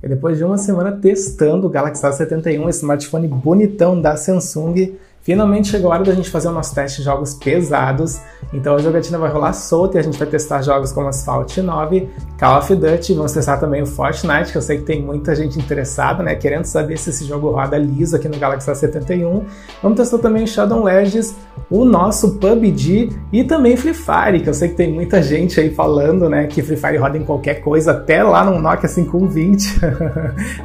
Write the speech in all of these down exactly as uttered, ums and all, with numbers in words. E depois de uma semana testando o Galaxy A setenta e um, esse smartphone bonitão da Samsung, finalmente chegou a hora da gente fazer o nosso teste de jogos pesados. Então a jogatina vai rolar solta e a gente vai testar jogos como Asphalt nove, Call of Duty, vamos testar também o Fortnite, que eu sei que tem muita gente interessada, né, querendo saber se esse jogo roda liso aqui no Galaxy A setenta e um. Vamos testar também o Shadow Legends, o nosso P U B G e também Free Fire, que eu sei que tem muita gente aí falando, né, que Free Fire roda em qualquer coisa, até lá no Nokia cinco um dois.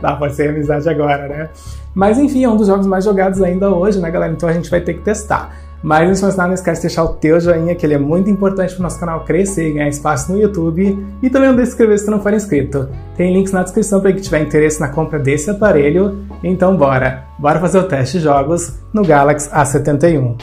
Dá pra ser amizade agora, né? Mas enfim, é um dos jogos mais jogados ainda hoje, né, galera? Então a gente vai ter que testar. Mas antes de mais nada, não esquece de deixar o teu joinha, que ele é muito importante para o nosso canal crescer e ganhar espaço no YouTube. E também não deixe de se inscrever se tu não for inscrito. Tem links na descrição para quem tiver interesse na compra desse aparelho. Então bora! Bora fazer o teste de jogos no Galaxy A setenta e um.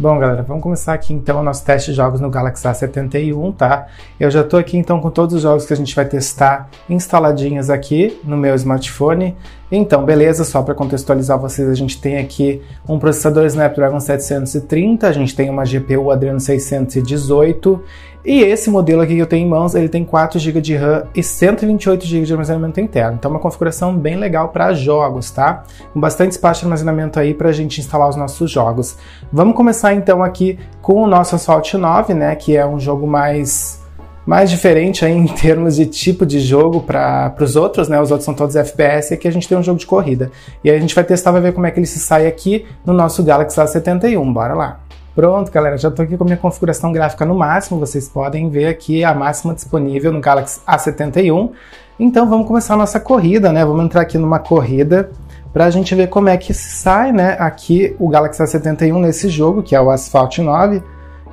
Bom, galera, vamos começar aqui então o nosso teste de jogos no Galaxy A setenta e um, tá? Eu já tô aqui então com todos os jogos que a gente vai testar instaladinhos aqui no meu smartphone. Então, beleza, só para contextualizar vocês, a gente tem aqui um processador Snapdragon setecentos e trinta, a gente tem uma G P U Adreno seiscentos e dezoito, e esse modelo aqui que eu tenho em mãos, ele tem quatro gigas de RAM e cento e vinte e oito gigas de armazenamento interno. Então, uma configuração bem legal para jogos, tá? Com bastante espaço de armazenamento aí para a gente instalar os nossos jogos. Vamos começar então aqui com o nosso Asphalt nove, né? Que é um jogo mais, mais diferente aí em termos de tipo de jogo para os outros, né? Os outros são todos F P S e aqui a gente tem um jogo de corrida. E aí a gente vai testar, vai ver como é que ele se sai aqui no nosso Galaxy A setenta e um. Bora lá! Pronto, galera, já estou aqui com a minha configuração gráfica no máximo, vocês podem ver aqui a máxima disponível no Galaxy A setenta e um. Então vamos começar a nossa corrida, né? Vamos entrar aqui numa corrida para a gente ver como é que sai, né, aqui o Galaxy A setenta e um nesse jogo, que é o Asphalt nove,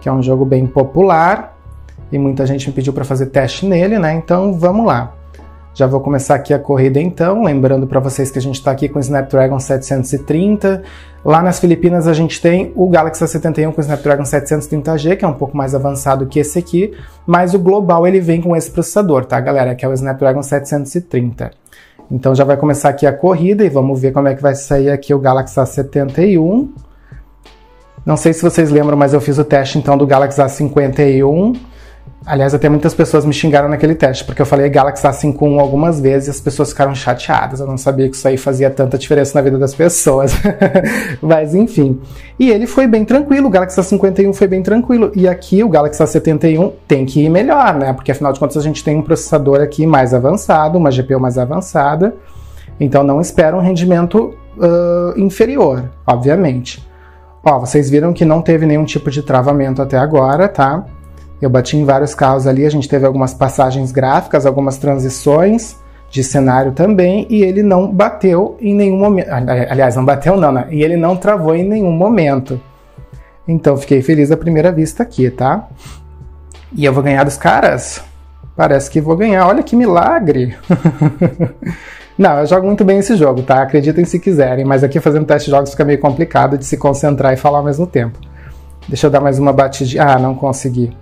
que é um jogo bem popular e muita gente me pediu para fazer teste nele, né? Então vamos lá. Já vou começar aqui a corrida então, lembrando para vocês que a gente está aqui com o Snapdragon setecentos e trinta. Lá nas Filipinas a gente tem o Galaxy A setenta e um com o Snapdragon setecentos e trinta G, que é um pouco mais avançado que esse aqui, mas o global ele vem com esse processador, tá, galera? Que é o Snapdragon setecentos e trinta. Então já vai começar aqui a corrida e vamos ver como é que vai sair aqui o Galaxy A setenta e um. Não sei se vocês lembram, mas eu fiz o teste então do Galaxy A cinquenta e um. Aliás, até muitas pessoas me xingaram naquele teste, porque eu falei Galaxy A cinquenta e um algumas vezes e as pessoas ficaram chateadas. Eu não sabia que isso aí fazia tanta diferença na vida das pessoas. Mas enfim. E ele foi bem tranquilo, o Galaxy A cinquenta e um foi bem tranquilo. E aqui o Galaxy A setenta e um tem que ir melhor, né? Porque afinal de contas a gente tem um processador aqui mais avançado, uma G P U mais avançada. Então não espera um rendimento uh, inferior, obviamente. Ó, vocês viram que não teve nenhum tipo de travamento até agora, tá? Eu bati em vários carros ali, a gente teve algumas passagens gráficas, algumas transições de cenário também, e ele não bateu em nenhum momento. Aliás, não bateu não, né? E ele não travou em nenhum momento. Então, fiquei feliz à primeira vista aqui, tá? E eu vou ganhar dos caras? Parece que vou ganhar, olha que milagre! Não, eu jogo muito bem esse jogo, tá? Acreditem se quiserem, mas aqui fazendo teste de jogos fica meio complicado de se concentrar e falar ao mesmo tempo. Deixa eu dar mais uma batidinha. Ah, não consegui.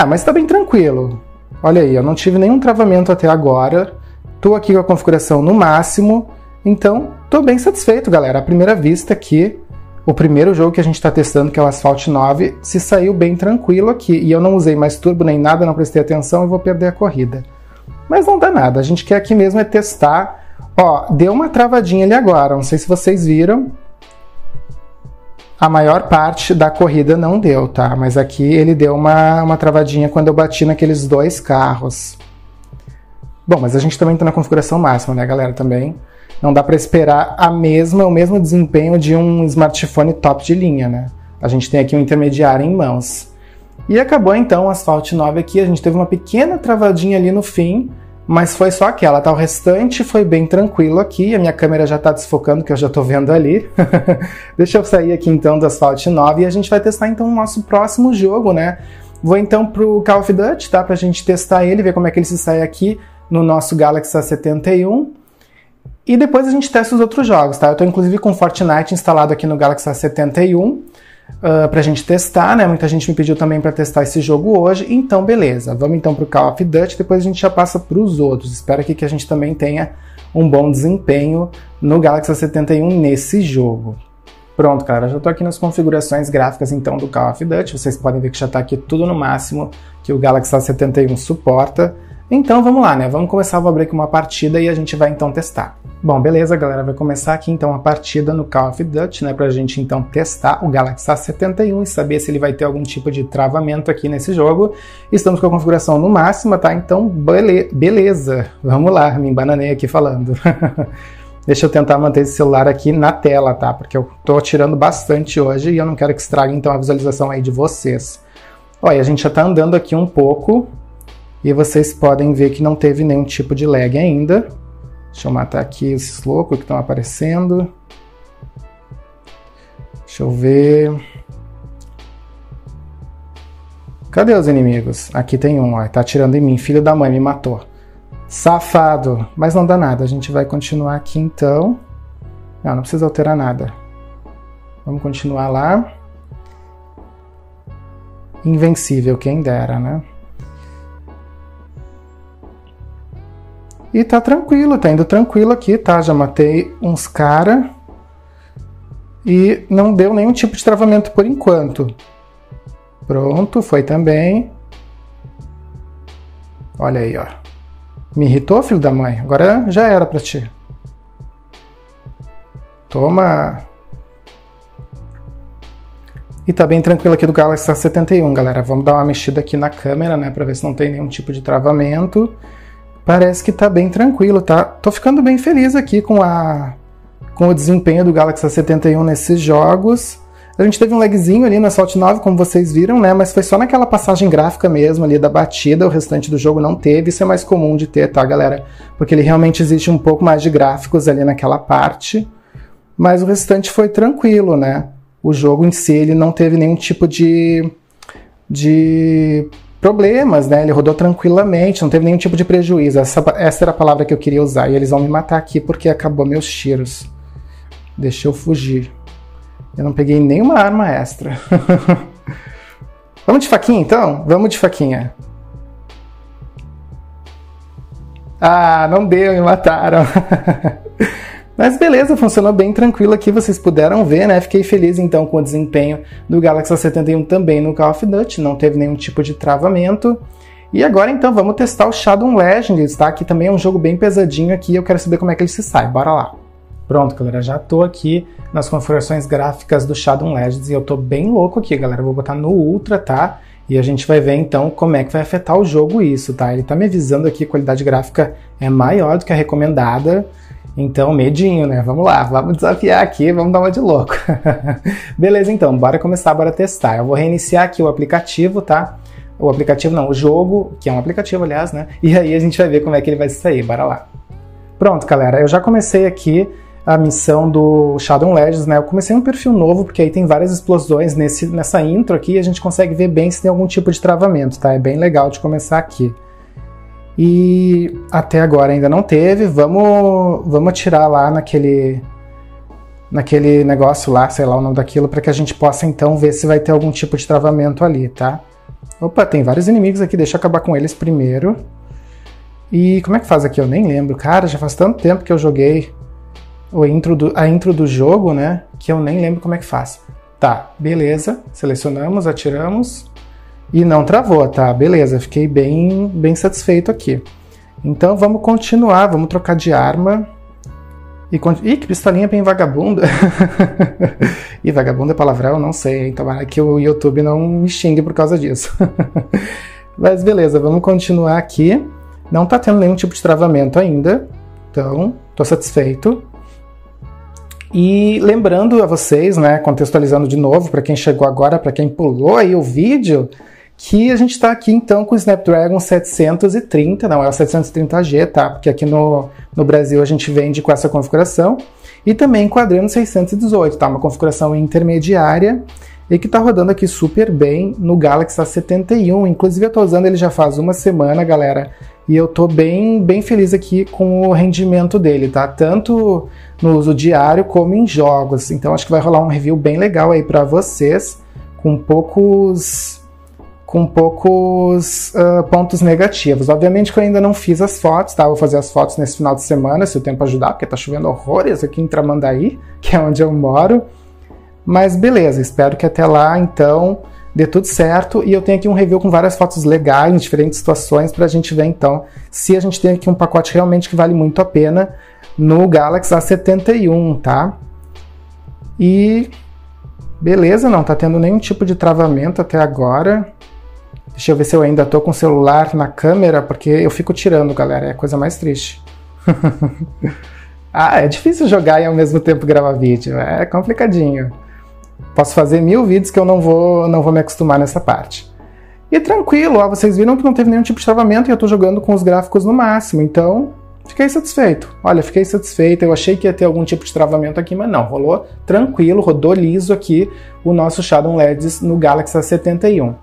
Ah, mas tá bem tranquilo. Olha aí, eu não tive nenhum travamento até agora. Tô aqui com a configuração no máximo. Então, tô bem satisfeito, galera. À primeira vista aqui, o primeiro jogo que a gente tá testando, que é o Asphalt nove, se saiu bem tranquilo aqui. E eu não usei mais turbo nem nada, não prestei atenção e vou perder a corrida. Mas não dá nada, a gente quer aqui mesmo é testar. Ó, deu uma travadinha ali agora, não sei se vocês viram. A maior parte da corrida não deu, tá? Mas aqui ele deu uma, uma travadinha quando eu bati naqueles dois carros. Bom, mas a gente também tá na configuração máxima, né, galera? Também não dá para esperar a mesma, o mesmo desempenho de um smartphone top de linha, né? A gente tem aqui um intermediário em mãos. E acabou então o Asphalt nove aqui, a gente teve uma pequena travadinha ali no fim, mas foi só aquela, tá? O restante foi bem tranquilo aqui, a minha câmera já tá desfocando, que eu já tô vendo ali. Deixa eu sair aqui então do Asphalt nove e a gente vai testar então o nosso próximo jogo, né? Vou então pro Call of Duty, tá? Pra gente testar ele, ver como é que ele se sai aqui no nosso Galaxy A setenta e um. E depois a gente testa os outros jogos, tá? Eu tô inclusive com Fortnite instalado aqui no Galaxy A setenta e um. Uh, pra gente testar, né? Muita gente me pediu também pra testar esse jogo hoje, então beleza. Vamos então pro Call of Duty, depois a gente já passa pros outros. Espero aqui que a gente também tenha um bom desempenho no Galaxy A setenta e um nesse jogo. Pronto, cara, já tô aqui nas configurações gráficas então do Call of Duty, vocês podem ver que já tá aqui tudo no máximo que o Galaxy A setenta e um suporta. Então vamos lá, né? Vamos começar, vou abrir aqui uma partida e a gente vai então testar. Bom, beleza, galera, vai começar aqui então a partida no Call of Duty, né, pra gente então testar o Galaxy A setenta e um e saber se ele vai ter algum tipo de travamento aqui nesse jogo. Estamos com a configuração no máximo, tá? Então bele beleza, vamos lá, me embananei aqui falando. Deixa eu tentar manter esse celular aqui na tela, tá? Porque eu tô tirando bastante hoje e eu não quero que estrague então a visualização aí de vocês. Olha, a gente já tá andando aqui um pouco e vocês podem ver que não teve nenhum tipo de lag ainda. Deixa eu matar aqui esses loucos que estão aparecendo. Deixa eu ver... Cadê os inimigos? Aqui tem um, ó, tá atirando em mim, filho da mãe, me matou. Safado, mas não dá nada, a gente vai continuar aqui então. Não, não precisa alterar nada. Vamos continuar lá. Invencível, quem dera, né? E tá tranquilo, tá indo tranquilo aqui, tá? Já matei uns cara e não deu nenhum tipo de travamento por enquanto. Pronto, foi também. Olha aí, ó. Me irritou, filho da mãe? Agora já era pra ti. Toma! E tá bem tranquilo aqui do Galaxy A setenta e um, galera. Vamos dar uma mexida aqui na câmera, né? Pra ver se não tem nenhum tipo de travamento. Parece que tá bem tranquilo, tá? Tô ficando bem feliz aqui com, a... com o desempenho do Galaxy A setenta e um nesses jogos. A gente teve um lagzinho ali no Asphalt nove, como vocês viram, né? Mas foi só naquela passagem gráfica mesmo ali da batida, o restante do jogo não teve. Isso é mais comum de ter, tá, galera? Porque ele realmente exige um pouco mais de gráficos ali naquela parte. Mas o restante foi tranquilo, né? O jogo em si, ele não teve nenhum tipo de... de... problemas, né? Ele rodou tranquilamente, não teve nenhum tipo de prejuízo. Essa, essa era a palavra que eu queria usar. E eles vão me matar aqui porque acabou meus tiros. Deixa eu fugir. Eu não peguei nenhuma arma extra. Vamos de faquinha, então? Vamos de faquinha. Ah, não deu, me mataram. Mas beleza, funcionou bem tranquilo aqui, vocês puderam ver, né? Fiquei feliz então com o desempenho do Galaxy A setenta e um também no Call of Duty, não teve nenhum tipo de travamento. E agora então vamos testar o Shadow Legends, tá? Que também é um jogo bem pesadinho aqui, eu quero saber como é que ele se sai, bora lá. Pronto, galera, já tô aqui nas configurações gráficas do Shadow Legends e eu tô bem louco aqui, galera, eu vou botar no Ultra, tá? E a gente vai ver então como é que vai afetar o jogo isso, tá? Ele tá me avisando aqui, a qualidade gráfica é maior do que a recomendada. Então, medinho, né? Vamos lá, vamos desafiar aqui, vamos dar uma de louco. Beleza, então, bora começar, bora testar. Eu vou reiniciar aqui o aplicativo, tá? O aplicativo não, o jogo, que é um aplicativo, aliás, né? E aí a gente vai ver como é que ele vai sair, bora lá. Pronto, galera, eu já comecei aqui a missão do Shadow Legends, né? Eu comecei um perfil novo, porque aí tem várias explosões nesse, nessa intro aqui e a gente consegue ver bem se tem algum tipo de travamento, tá? É bem legal de começar aqui. E até agora ainda não teve, vamos, vamos atirar lá naquele, naquele negócio lá, sei lá o nome daquilo, para que a gente possa então ver se vai ter algum tipo de travamento ali, tá? Opa, tem vários inimigos aqui, deixa eu acabar com eles primeiro. E como é que faz aqui? Eu nem lembro, cara, já faz tanto tempo que eu joguei o intro do, a intro do jogo, né, que eu nem lembro como é que faz. Tá, beleza, selecionamos, atiramos. E não travou, tá? Beleza, fiquei bem, bem satisfeito aqui. Então vamos continuar, vamos trocar de arma. E con... Ih, que pistolinha bem vagabunda. Ih, vagabunda é palavrão, não sei, hein? Tomara que o YouTube não me xingue por causa disso. Mas beleza, vamos continuar aqui. Não tá tendo nenhum tipo de travamento ainda, então tô satisfeito. E lembrando a vocês, né, contextualizando de novo, para quem chegou agora, para quem pulou aí o vídeo... que a gente está aqui então com o Snapdragon setecentos e trinta, não é o setecentos e trinta G, tá? Porque aqui no, no Brasil a gente vende com essa configuração, e também com o Adreno seiscentos e dezoito, tá? Uma configuração intermediária, e que está rodando aqui super bem no Galaxy A setenta e um, inclusive eu estou usando ele já faz uma semana, galera, e eu estou bem, bem feliz aqui com o rendimento dele, tá? Tanto no uso diário como em jogos, então acho que vai rolar um review bem legal aí para vocês, com poucos... com poucos uh, pontos negativos. Obviamente que eu ainda não fiz as fotos, tá? Vou fazer as fotos nesse final de semana, se o tempo ajudar, porque tá chovendo horrores aqui em Tramandaí, que é onde eu moro. Mas beleza, espero que até lá então dê tudo certo, e eu tenho aqui um review com várias fotos legais em diferentes situações para a gente ver então se a gente tem aqui um pacote realmente que vale muito a pena no Galaxy A setenta e um, tá? E beleza, não tá tendo nenhum tipo de travamento até agora. Deixa eu ver se eu ainda tô com o celular na câmera, porque eu fico tirando, galera, é a coisa mais triste. Ah, é difícil jogar e ao mesmo tempo gravar vídeo, é complicadinho. Posso fazer mil vídeos que eu não vou, não vou me acostumar nessa parte. E tranquilo, ó, vocês viram que não teve nenhum tipo de travamento e eu tô jogando com os gráficos no máximo, então fiquei satisfeito. Olha, fiquei satisfeito, eu achei que ia ter algum tipo de travamento aqui, mas não, rolou tranquilo, rodou liso aqui o nosso Shadow Legends no Galaxy A setenta e um.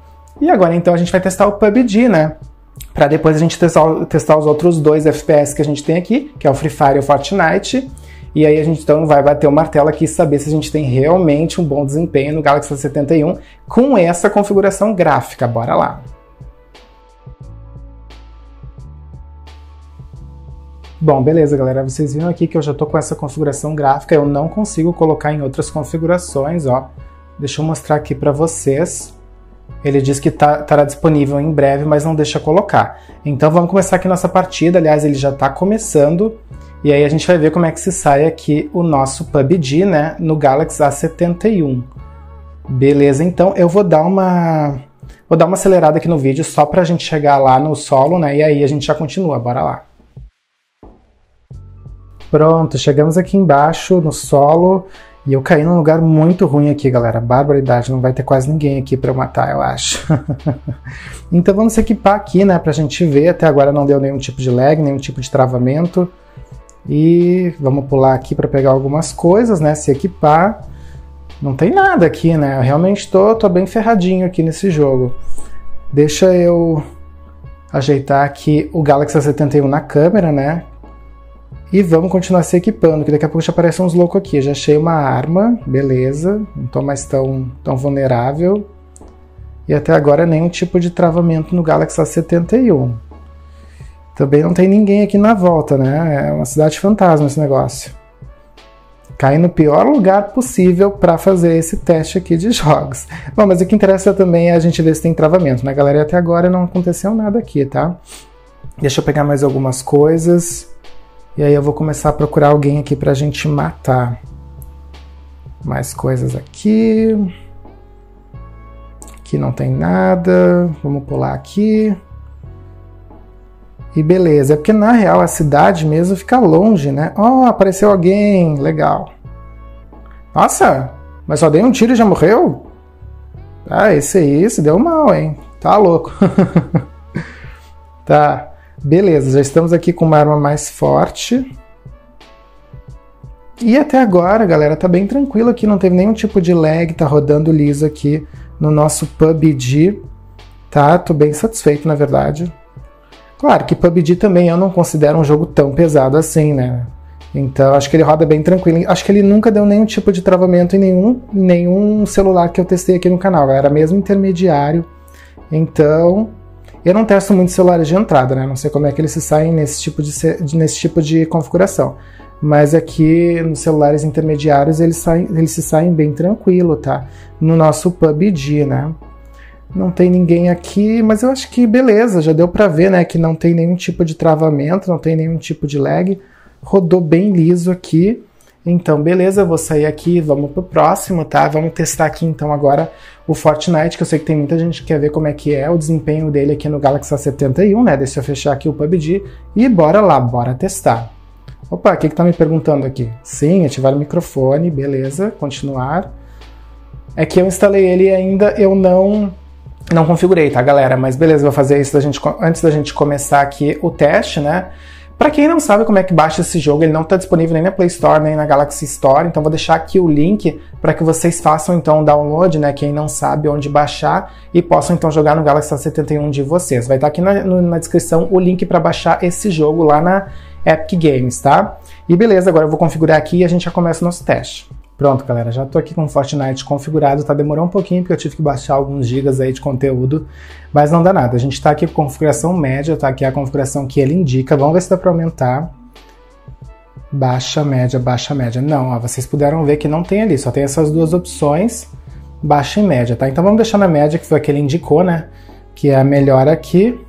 E agora então a gente vai testar o P U B G, né? Para depois a gente testar, testar os outros dois F P S que a gente tem aqui, que é o Free Fire e o Fortnite. E aí a gente então vai bater o martelo aqui e saber se a gente tem realmente um bom desempenho no Galaxy A setenta e um com essa configuração gráfica. Bora lá! Bom, beleza, galera. Vocês viram aqui que eu já tô com essa configuração gráfica. Eu não consigo colocar em outras configurações, ó. Deixa eu mostrar aqui para vocês. Ele diz que tá, estará disponível em breve, mas não deixa colocar. Então vamos começar aqui nossa partida. Aliás, ele já está começando. E aí a gente vai ver como é que se sai aqui o nosso P U B G, né? No Galaxy A setenta e um. Beleza, então eu vou dar uma, vou dar uma acelerada aqui no vídeo só para a gente chegar lá no solo, né? E aí a gente já continua, bora lá. Pronto, chegamos aqui embaixo no solo. E eu caí num lugar muito ruim aqui, galera. Barbaridade, não vai ter quase ninguém aqui pra eu matar, eu acho. Então vamos equipar aqui, né, pra gente ver. Até agora não deu nenhum tipo de lag, nenhum tipo de travamento. E vamos pular aqui pra pegar algumas coisas, né, se equipar. Não tem nada aqui, né, eu realmente tô, tô bem ferradinho aqui nesse jogo. Deixa eu ajeitar aqui o Galaxy A setenta e um na câmera, né. E vamos continuar se equipando, que daqui a pouco já aparecem uns loucos aqui. Já achei uma arma, beleza. Não tô mais tão, tão vulnerável. E até agora nenhum tipo de travamento no Galaxy A setenta e um. Também não tem ninguém aqui na volta, né? É uma cidade fantasma esse negócio. Caí no pior lugar possível para fazer esse teste aqui de jogos. Bom, mas o que interessa também é a gente ver se tem travamento, né, galera? E até agora não aconteceu nada aqui, tá? Deixa eu pegar mais algumas coisas. E aí eu vou começar a procurar alguém aqui pra gente matar. Mais coisas aqui. Aqui não tem nada. Vamos pular aqui. E beleza. É porque na real a cidade mesmo fica longe, né? Ó, oh, apareceu alguém. Legal. Nossa, mas só dei um tiro e já morreu? Ah, esse aí se deu mal, hein? Tá louco. Tá. Beleza, já estamos aqui com uma arma mais forte. E até agora, galera, tá bem tranquilo aqui, não teve nenhum tipo de lag, tá rodando liso aqui no nosso P U B G, tá? Tô bem satisfeito, na verdade. Claro que P U B G também eu não considero um jogo tão pesado assim, né? Então acho que ele roda bem tranquilo, acho que ele nunca deu nenhum tipo de travamento em nenhum, nenhum celular que eu testei aqui no canal, galera, mesmo intermediário, então... Eu não testo muito celulares de entrada, né? Não sei como é que eles se saem nesse tipo de, nesse tipo de configuração. Mas aqui nos celulares intermediários eles, saem, eles se saem bem tranquilo, tá? No nosso P U B G, né? Não tem ninguém aqui, mas eu acho que beleza, já deu pra ver, né? Que não tem nenhum tipo de travamento, não tem nenhum tipo de lag. Rodou bem liso aqui. Então, beleza, eu vou sair aqui, vamos pro próximo, tá? Vamos testar aqui, então, agora o Fortnite, que eu sei que tem muita gente que quer ver como é que é o desempenho dele aqui no Galaxy A setenta e um, né? Deixa eu fechar aqui o P U B G e bora lá, bora testar. Opa, o que que tá me perguntando aqui? Sim, ativar o microfone, beleza, continuar. É que eu instalei ele e ainda eu não... não configurei, tá, galera? Mas beleza, vou fazer isso da gente, antes da gente começar aqui o teste, né? Pra quem não sabe como é que baixa esse jogo, ele não tá disponível nem na Play Store, nem na Galaxy Store, então vou deixar aqui o link para que vocês façam então o download, né, quem não sabe onde baixar, e possam então jogar no Galaxy A setenta e um de vocês. Vai estar tá aqui na, no, na descrição o link para baixar esse jogo lá na Epic Games, tá? E beleza, agora eu vou configurar aqui e a gente já começa o nosso teste. Pronto, galera, já tô aqui com o Fortnite configurado, tá? Demorou um pouquinho porque eu tive que baixar alguns gigas aí de conteúdo, mas não dá nada. A gente tá aqui com configuração média, tá? Que é a configuração que ele indica. Vamos ver se dá pra aumentar. Baixa, média, baixa, média. Não, ó, vocês puderam ver que não tem ali, só tem essas duas opções, baixa e média, tá? Então vamos deixar na média, que foi a que ele indicou, né? Que é a melhor aqui.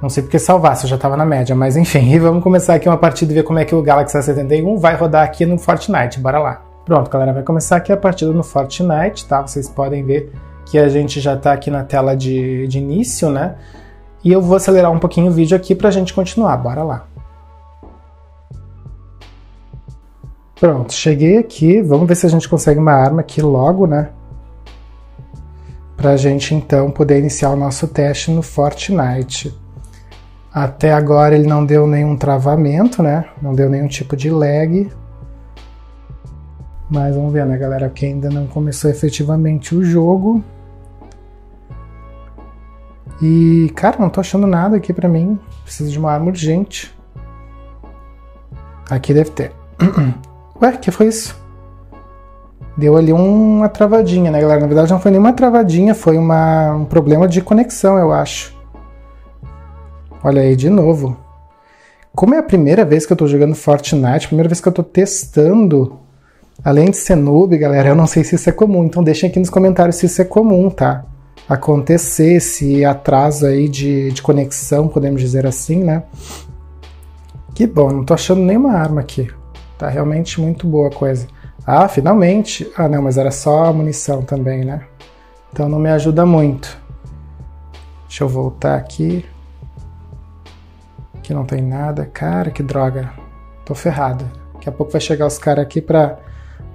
Não sei porque salvar, se eu já tava na média, mas enfim. E vamos começar aqui uma partida e ver como é que o Galaxy A setenta e um vai rodar aqui no Fortnite. Bora lá. Pronto, galera, vai começar aqui a partida no Fortnite, tá? Vocês podem ver que a gente já tá aqui na tela de, de início, né? E eu vou acelerar um pouquinho o vídeo aqui pra gente continuar, bora lá. Pronto, cheguei aqui, vamos ver se a gente consegue uma arma aqui logo, né? Pra gente então poder iniciar o nosso teste no Fortnite. Até agora ele não deu nenhum travamento, né? Não deu nenhum tipo de lag. Mas vamos ver, né, galera? Porque ainda não começou efetivamente o jogo. E, cara, não tô achando nada aqui pra mim. Preciso de uma arma urgente. Aqui deve ter. Ué, que foi isso? Deu ali uma travadinha, né, galera? Na verdade não foi nenhuma travadinha, foi uma, um problema de conexão, eu acho. Olha aí, de novo. Como é a primeira vez que eu tô jogando Fortnite, primeira vez que eu tô testando, além de ser noob, galera, eu não sei se isso é comum, então deixem aqui nos comentários se isso é comum, tá? Acontecer esse atraso aí de, de conexão, podemos dizer assim, né? Que bom, não tô achando nenhuma arma aqui. Tá realmente muito boa a coisa. Ah, finalmente! Ah não, mas era só munição também, né? Então não me ajuda muito. Deixa eu voltar aqui. Aqui não tem nada. Cara, que droga. Tô ferrado. Daqui a pouco vai chegar os caras aqui pra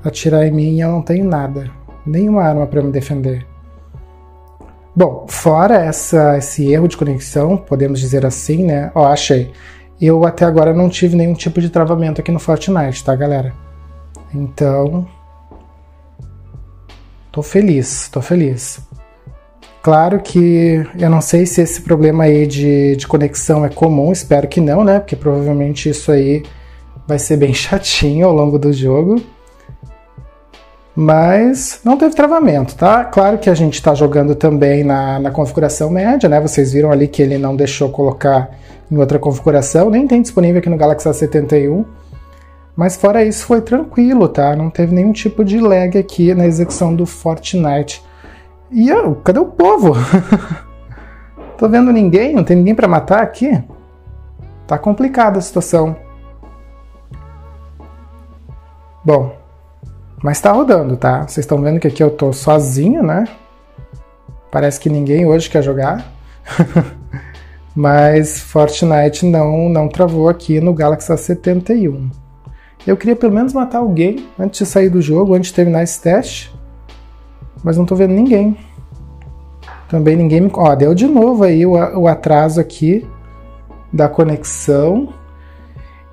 atirar em mim e eu não tenho nada. Nenhuma arma pra me defender. Bom, fora essa, esse erro de conexão, podemos dizer assim, né? Ó, achei. Eu até agora não tive nenhum tipo de travamento aqui no Fortnite, tá, galera? Então, tô feliz, tô feliz. Claro que eu não sei se esse problema aí de, de conexão é comum, espero que não, né? Porque provavelmente isso aí vai ser bem chatinho ao longo do jogo. Mas não teve travamento, tá? Claro que a gente tá jogando também na, na configuração média, né? Vocês viram ali que ele não deixou colocar em outra configuração, nem tem disponível aqui no Galaxy A setenta e um. Mas fora isso foi tranquilo, tá? Não teve nenhum tipo de lag aqui na execução do Fortnite. E eu, cadê o povo? Tô vendo ninguém, não tem ninguém pra matar aqui? Tá complicada a situação. Bom... Mas tá rodando, tá? Vocês estão vendo que aqui eu tô sozinho, né? Parece que ninguém hoje quer jogar. Mas Fortnite não, não travou aqui no Galaxy A setenta e um. Eu queria pelo menos matar alguém antes de sair do jogo, antes de terminar esse teste. Mas não tô vendo ninguém. Também ninguém me... Ó, deu de novo aí o, o atraso aqui da conexão.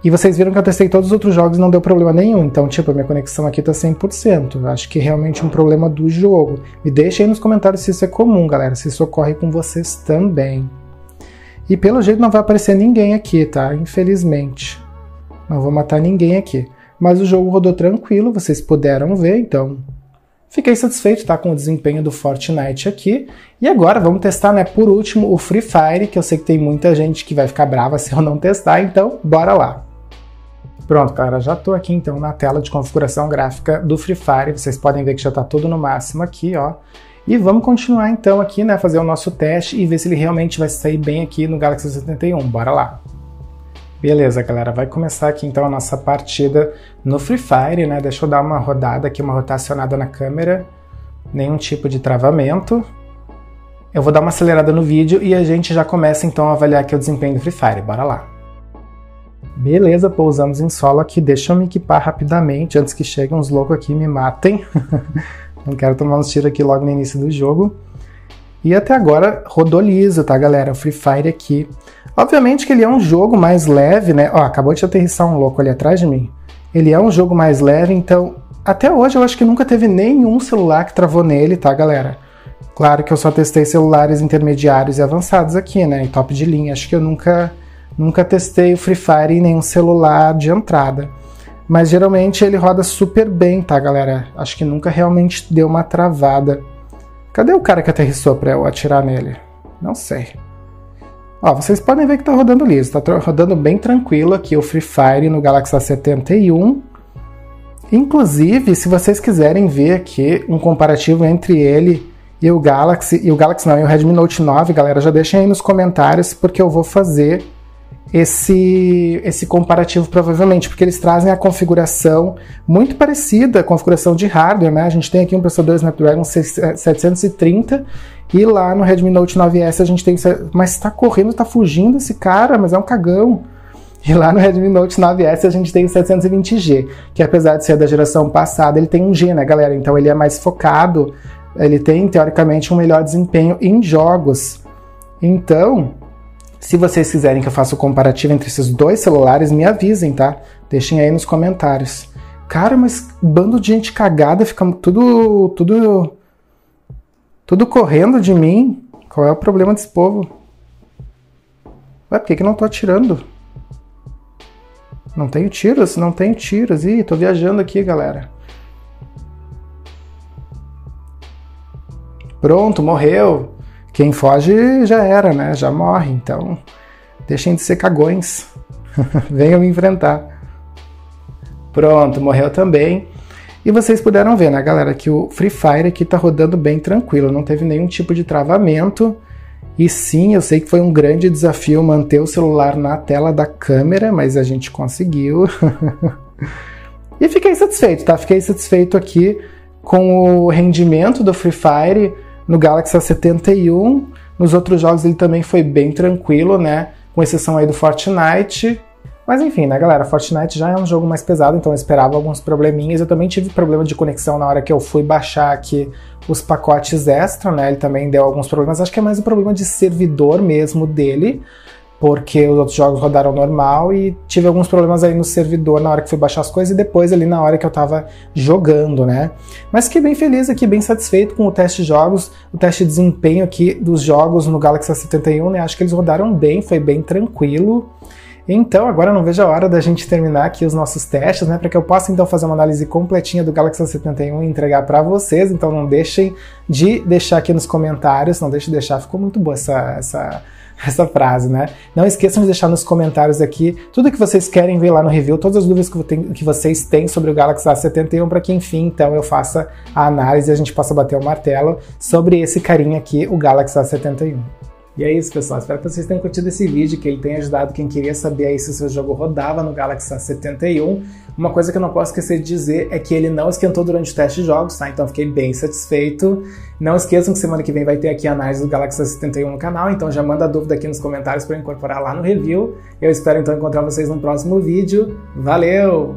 E vocês viram que eu testei todos os outros jogos e não deu problema nenhum. Então, tipo, a minha conexão aqui tá cem por cento. Acho que é realmente um problema do jogo. Me deixem aí nos comentários se isso é comum, galera. Se isso ocorre com vocês também. E pelo jeito não vai aparecer ninguém aqui, tá? Infelizmente. Não vou matar ninguém aqui. Mas o jogo rodou tranquilo, vocês puderam ver, então... Fiquei satisfeito, tá, com o desempenho do Fortnite aqui. E agora vamos testar, né, por último, o Free Fire, que eu sei que tem muita gente que vai ficar brava se eu não testar, então bora lá. Pronto, galera, já tô aqui então na tela de configuração gráfica do Free Fire, vocês podem ver que já tá tudo no máximo aqui, ó. E vamos continuar então aqui, né, fazer o nosso teste e ver se ele realmente vai sair bem aqui no Galaxy A setenta e um, bora lá. Beleza, galera, vai começar aqui então a nossa partida no Free Fire, né, deixa eu dar uma rodada aqui, uma rotacionada na câmera, nenhum tipo de travamento. Eu vou dar uma acelerada no vídeo e a gente já começa então a avaliar aqui o desempenho do Free Fire, bora lá. Beleza, pousamos em solo aqui, deixa eu me equipar rapidamente antes que cheguem uns loucos aqui e me matem. Não quero tomar uns tiros aqui logo no início do jogo. E até agora rodou liso, tá, galera? O Free Fire aqui. Obviamente que ele é um jogo mais leve, né? Ó, acabou de aterrissar um louco ali atrás de mim. Ele é um jogo mais leve, então até hoje eu acho que nunca teve nenhum celular que travou nele, tá, galera? Claro que eu só testei celulares intermediários e avançados aqui, né? Em top de linha, acho que eu nunca... Nunca testei o Free Fire em nenhum celular de entrada. Mas geralmente ele roda super bem, tá, galera? Acho que nunca realmente deu uma travada. Cadê o cara que aterrissou pra eu atirar nele? Não sei. Ó, vocês podem ver que está rodando liso, está rodando bem tranquilo aqui o Free Fire no Galaxy A setenta e um. Inclusive, se vocês quiserem ver aqui um comparativo entre ele e o Galaxy, e o Galaxy não, e o Redmi Note nove, galera, já deixem aí nos comentários, porque eu vou fazer esse, esse comparativo provavelmente, porque eles trazem a configuração muito parecida, a configuração de hardware, né? A gente tem aqui um processador Snapdragon setecentos e trinta, e lá no Redmi Note nove S a gente tem... Mas tá correndo, tá fugindo esse cara, mas é um cagão! E lá no Redmi Note nove S a gente tem o setecentos e vinte G, que apesar de ser da geração passada, ele tem um G, né, galera? Então ele é mais focado, ele tem, teoricamente, um melhor desempenho em jogos. Então, se vocês quiserem que eu faça o comparativo entre esses dois celulares, me avisem, tá? Deixem aí nos comentários. Cara, mas bando de gente cagada, fica tudo... tudo... tudo correndo de mim. Qual é o problema desse povo? Ué, por que que não tô atirando? Não tenho tiros? Não tenho tiros. Ih, tô viajando aqui, galera. Pronto, morreu. Quem foge já era, né? Já morre. Então, deixem de ser cagões. Venham me enfrentar. Pronto, morreu também. E vocês puderam ver, né, galera, que o Free Fire aqui tá rodando bem tranquilo. Não teve nenhum tipo de travamento. E sim, eu sei que foi um grande desafio manter o celular na tela da câmera, mas a gente conseguiu. E fiquei satisfeito, tá? Fiquei satisfeito aqui com o rendimento do Free Fire no Galaxy A setenta e um. Nos outros jogos ele também foi bem tranquilo, né? Com exceção aí do Fortnite. Mas enfim, né, galera? Fortnite já é um jogo mais pesado, então eu esperava alguns probleminhas. Eu também tive problema de conexão na hora que eu fui baixar aqui os pacotes extra, né? Ele também deu alguns problemas. Acho que é mais um problema de servidor mesmo dele, porque os outros jogos rodaram normal e tive alguns problemas aí no servidor na hora que fui baixar as coisas e depois ali na hora que eu tava jogando, né? Mas fiquei bem feliz aqui, bem satisfeito com o teste de jogos, o teste de desempenho aqui dos jogos no Galaxy A setenta e um, né? Acho que eles rodaram bem, foi bem tranquilo. Então, agora não vejo a hora da gente terminar aqui os nossos testes, né? Para que eu possa, então, fazer uma análise completinha do Galaxy A setenta e um e entregar para vocês. Então, não deixem de deixar aqui nos comentários. Não deixem de deixar. Ficou muito boa essa, essa, essa frase, né? Não esqueçam de deixar nos comentários aqui tudo que vocês querem ver lá no review, todas as dúvidas que, tem, que vocês têm sobre o Galaxy A setenta e um, para que, enfim, então, eu faça a análise e a gente possa bater o martelo sobre esse carinha aqui, o Galaxy A setenta e um. E é isso, pessoal. Espero que vocês tenham curtido esse vídeo, que ele tenha ajudado quem queria saber aí se o seu jogo rodava no Galaxy A setenta e um. Uma coisa que eu não posso esquecer de dizer é que ele não esquentou durante o teste de jogos, tá? Então fiquei bem satisfeito. Não esqueçam que semana que vem vai ter aqui a análise do Galaxy A setenta e um no canal, então já manda a dúvida aqui nos comentários para eu incorporar lá no review. Eu espero então encontrar vocês no próximo vídeo. Valeu!